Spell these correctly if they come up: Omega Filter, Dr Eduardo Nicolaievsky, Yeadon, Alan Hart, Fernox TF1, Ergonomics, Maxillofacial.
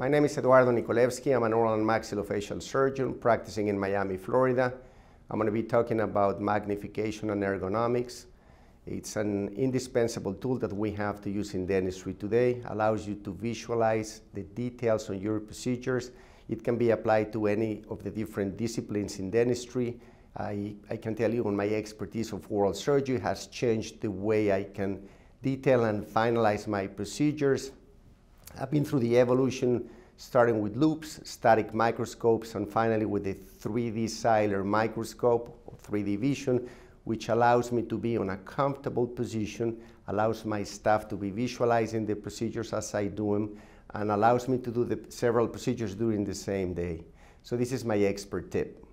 My name is Eduardo Nicolaievsky. I'm an oral and maxillofacial surgeon practicing in Miami, Florida. I'm going to be talking about magnification and ergonomics. It's an indispensable tool that we have to use in dentistry today. Allows you to visualize the details on your procedures. It can be applied to any of the different disciplines in dentistry. I can tell you on my expertise of oral surgery has changed the way I can detail and finalize my procedures. I've been through the evolution, starting with loops, static microscopes, and finally with the 3D Siler microscope, or 3D vision, which allows me to be on a comfortable position, allows my staff to be visualizing the procedures as I do them, and allows me to do several procedures during the same day. So this is my expert tip.